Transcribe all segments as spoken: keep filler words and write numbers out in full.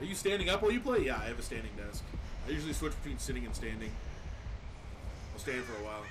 Are you standing up while you play? Yeah, I have a standing desk. I usually switch between sitting and standing. I'll stand for a while.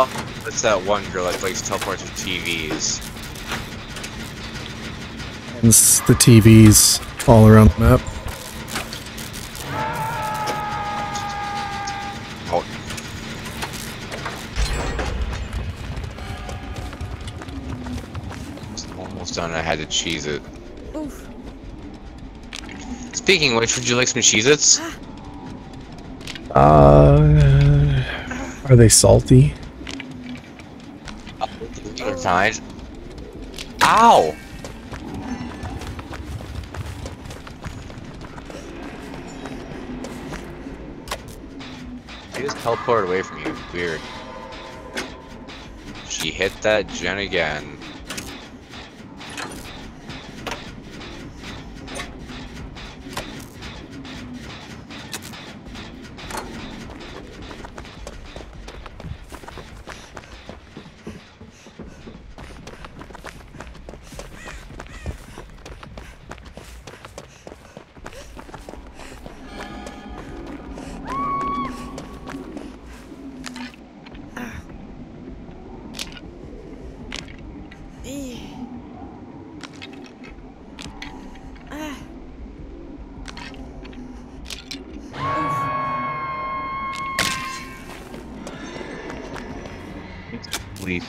Oh, it's that one girl that likes to teleport to T Vs. And it's the T Vs all around the map. Oh. Almost done, I had to cheese it. Oof. Speaking of which, would you like some Cheez-Its? Uh, are they salty? Times. Ow! She just teleported away from you. Weird. She hit that gen again.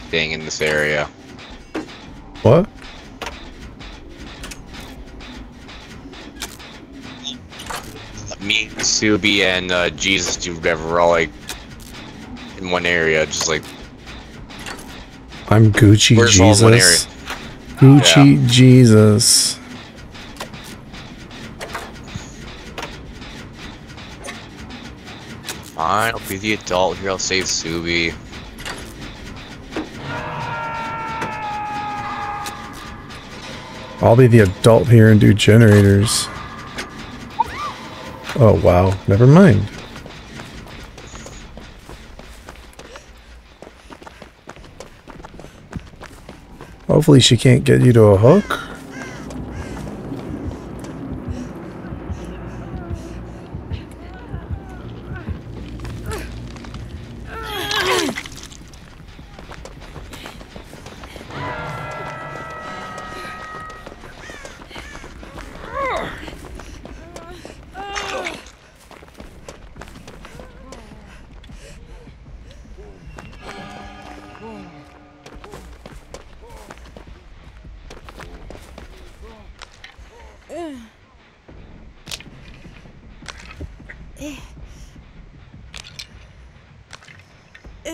Thing in this area. What? Me, Subi, and uh, Jesus, dude, we're all like in one area, just like. I'm Gucci we're Jesus. All in one area. Gucci yeah. Jesus. Fine, I'll be the adult here. I'll save Subi. I'll be the adult here and do generators. Oh, wow. Never mind. Hopefully she can't get you to a hook.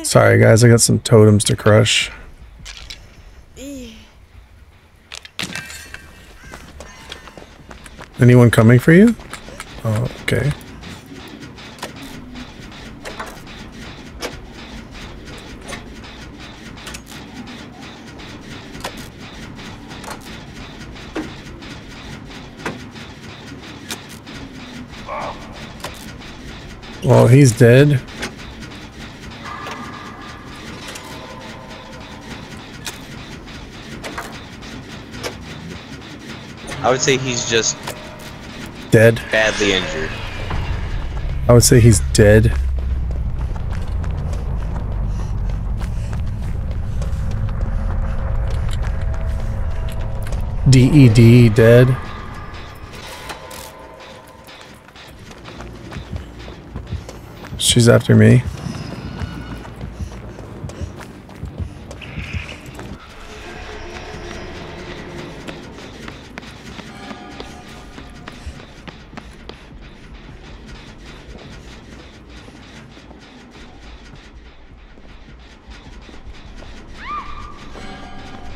Sorry guys, I got some totems to crush. Anyone coming for you? Oh, okay. Well, he's dead. I would say he's just dead. Badly injured. I would say he's dead. D E D, dead. she's after me.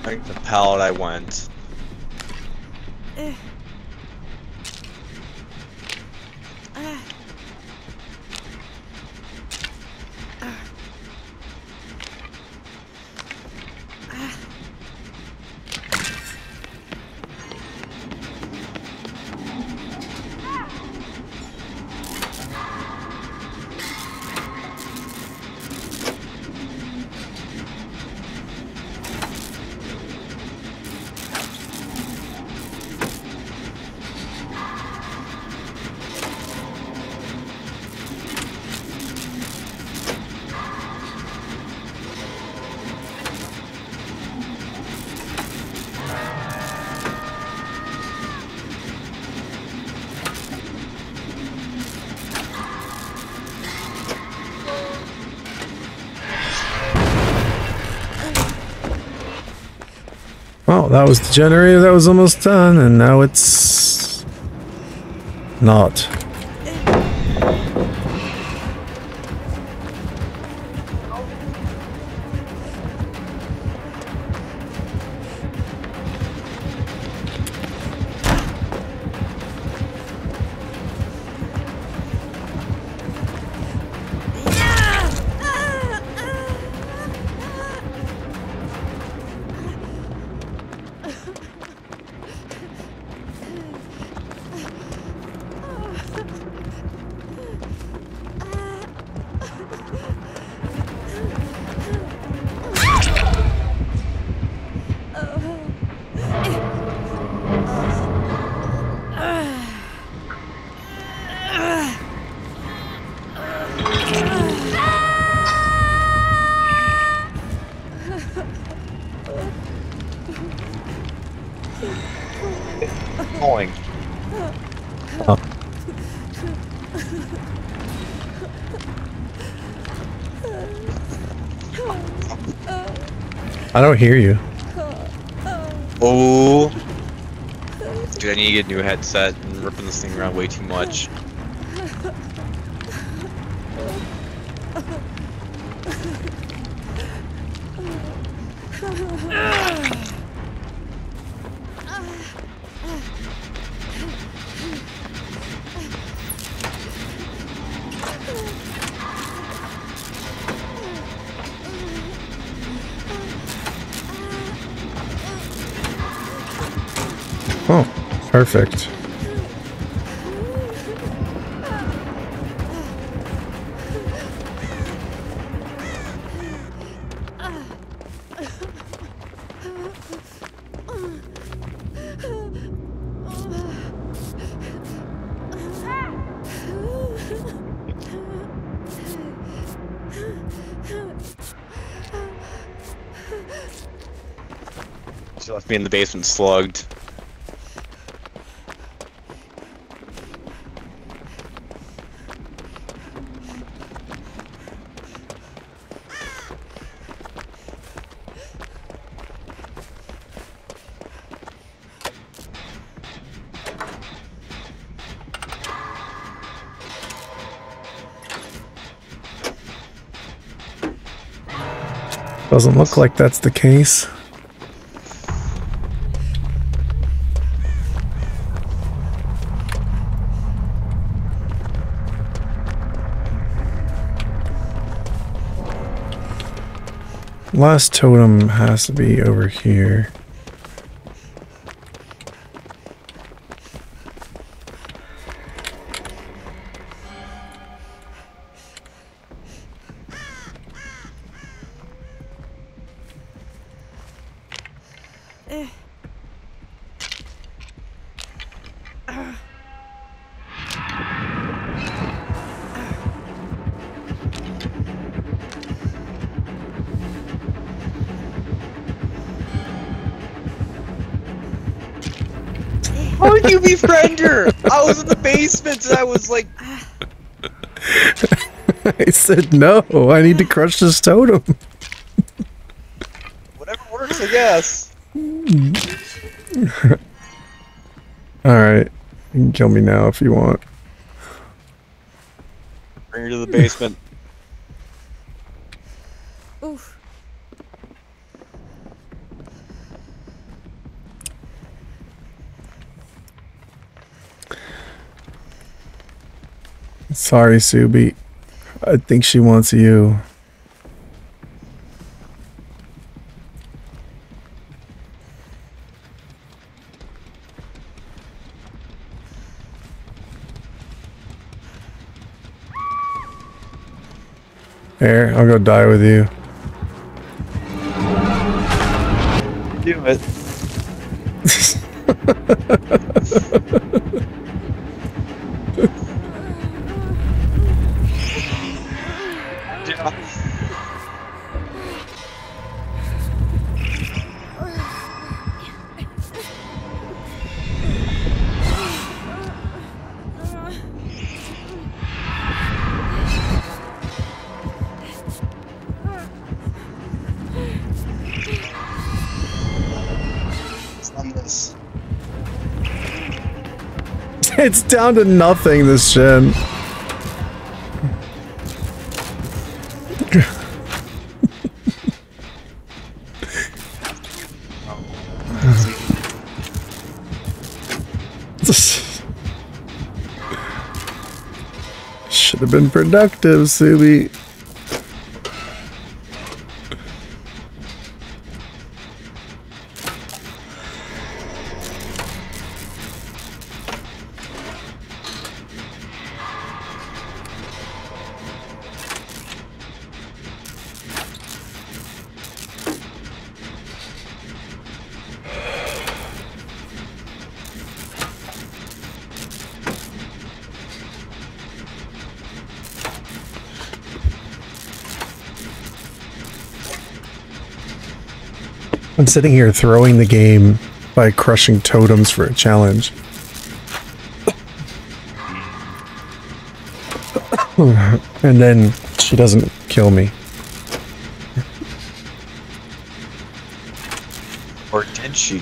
Like the pallet I went. Uh. Uh. Uh. Uh. Well, that was the generator that was almost done, and now it's not. Going. Oh. I don't hear you. Oh, dude, I need to get a new headset. I'm ripping this thing around way too much. Oh, perfect. She left me in the basement slugged. Doesn't look like that's the case. Last totem has to be over here. How did you befriend her? I was in the basement and I was like... I said no, I need to crush this totem. Whatever works, I guess. Alright, you can kill me now if you want. Bring her to the basement. Oof. Sorry, Subi. I think she wants you. Here, I'll go die with you. Do it. It's down to nothing, this gen. Should have been productive, Subi. I'm sitting here throwing the game by crushing totems for a challenge. And then she doesn't kill me. Or did she?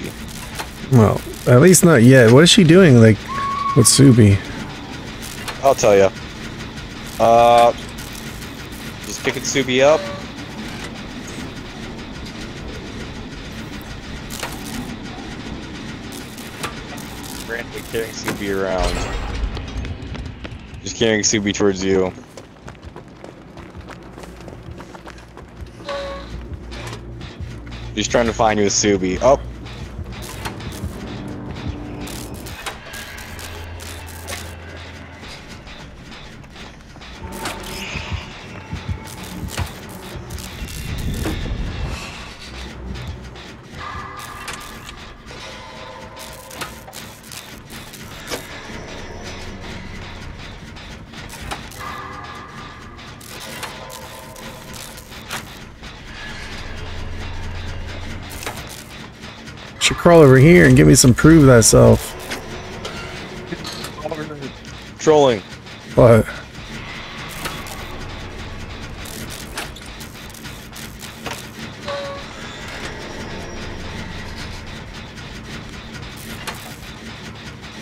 Well, at least not yet. What is she doing, like, with Subi? I'll tell you. Uh, just picking Subi up. Randomly carrying Subi around. Just carrying Subi towards you. She's trying to find you with Subi. Oh! Crawl over here and give me some prove thyself. Trolling. What?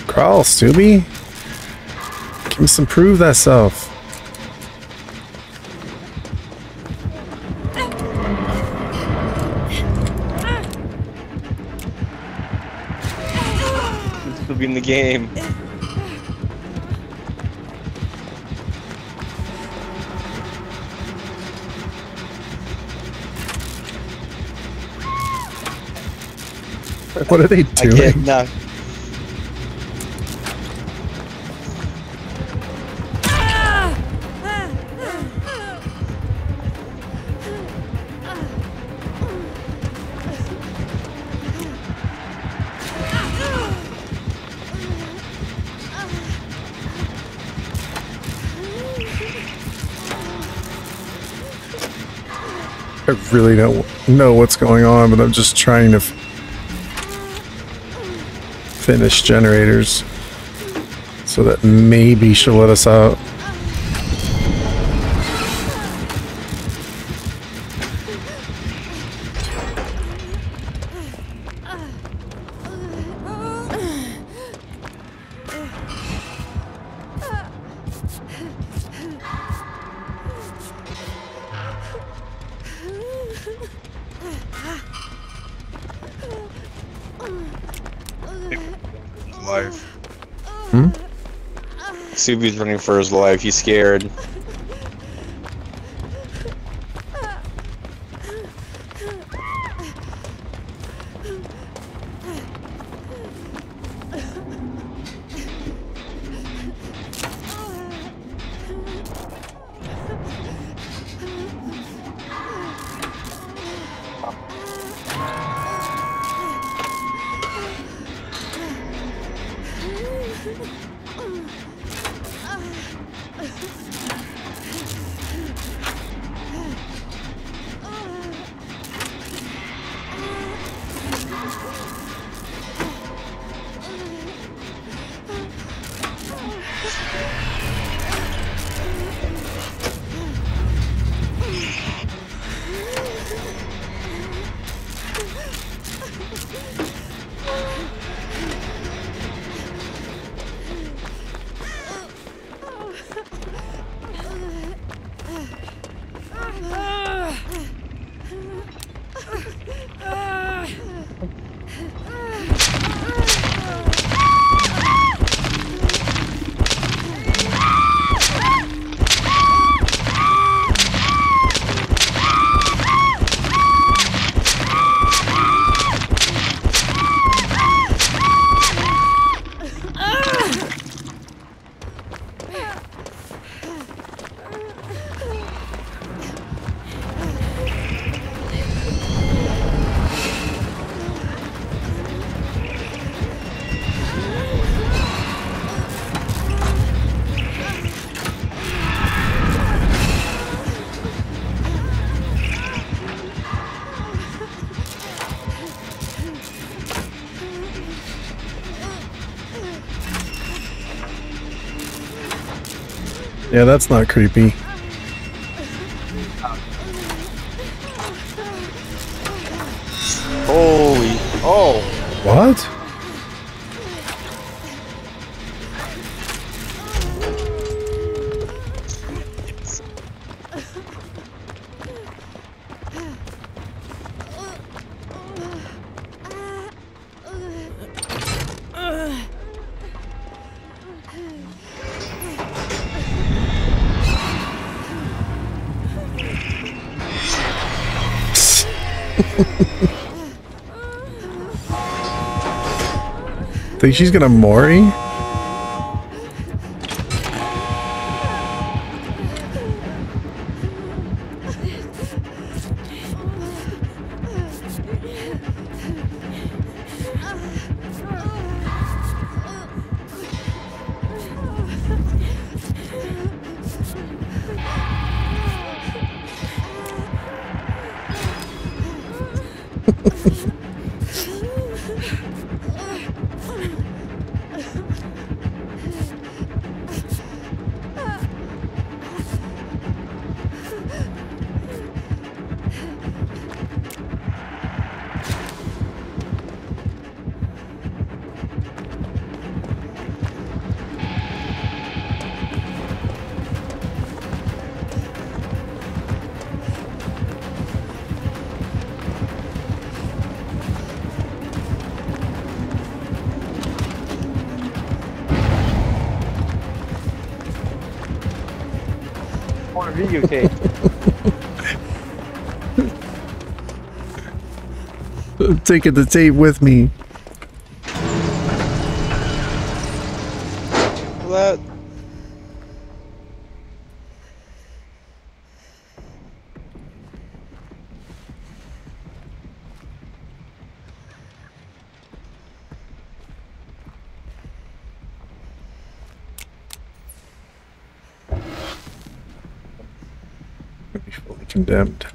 Crawl, Subi. Give me some prove thyself. In the game. What are they doing? I can't, no. I really don't know what's going on, but I'm just trying to f finish generators so that maybe she'll let us out. life. Hmm? Subi's running for his life. He's scared. Yeah, that's not creepy. Holy... Oh! What? Think she's gonna Mori? Videotape. I'm taking the tape with me. Well, that... Condemned.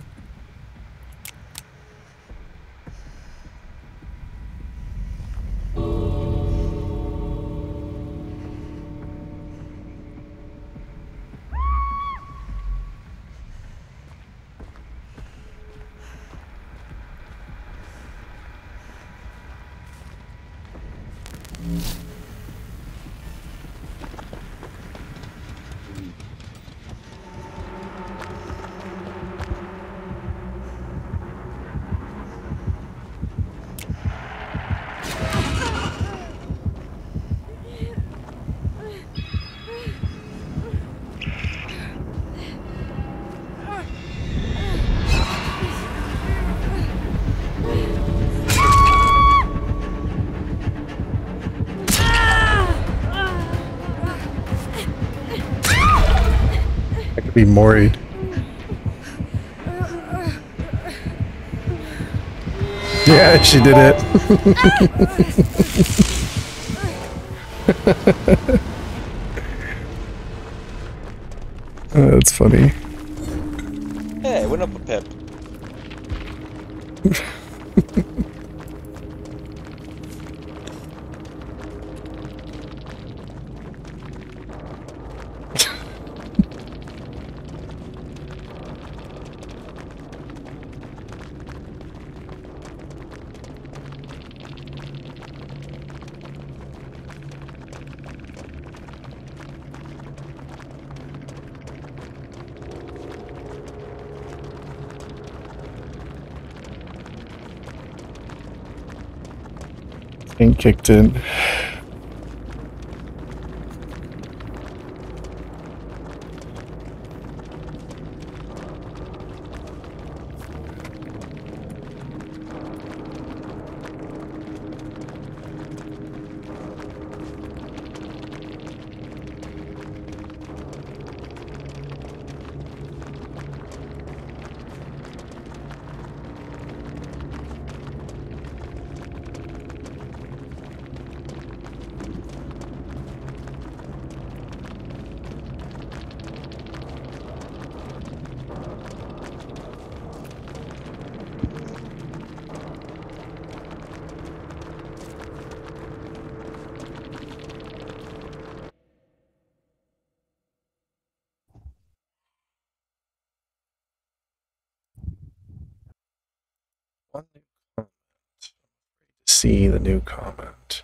to be Mori. Yeah, she did it. Oh, that's funny. Hey, went up a pep. And kicked in. See the new comment.